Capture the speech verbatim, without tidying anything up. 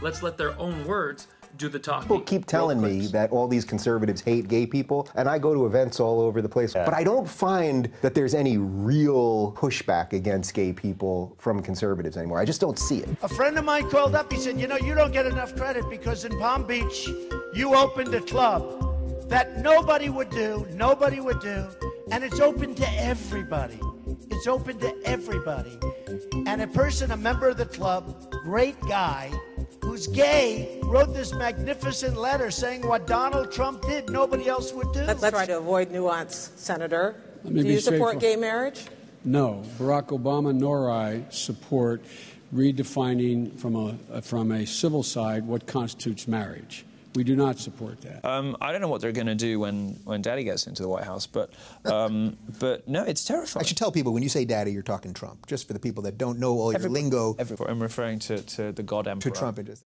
Let's let their own words do the talking. People keep telling me that all these conservatives hate gay people, and I go to events all over the place, yeah. but I don't find that there's any real pushback against gay people from conservatives anymore. I just don't see it. A friend of mine called up, he said, you know, you don't get enough credit because in Palm Beach, you opened a club that nobody would do, nobody would do, and it's open to everybody. It's open to everybody. And a person, a member of the club, great guy, who's gay, wrote this magnificent letter saying what Donald Trump did, nobody else would do. Let's try to avoid nuance, Senator. Do you support gay marriage? No. Barack Obama nor I support redefining from a, from a civil side what constitutes marriage. We do not support that. Um, I don't know what they're going to do when, when Daddy gets into the White House, but um, but no, it's terrifying. I should tell people, when you say Daddy, you're talking Trump, just for the people that don't know all every, your lingo. Every, I'm referring to, to the God Emperor. To Trump.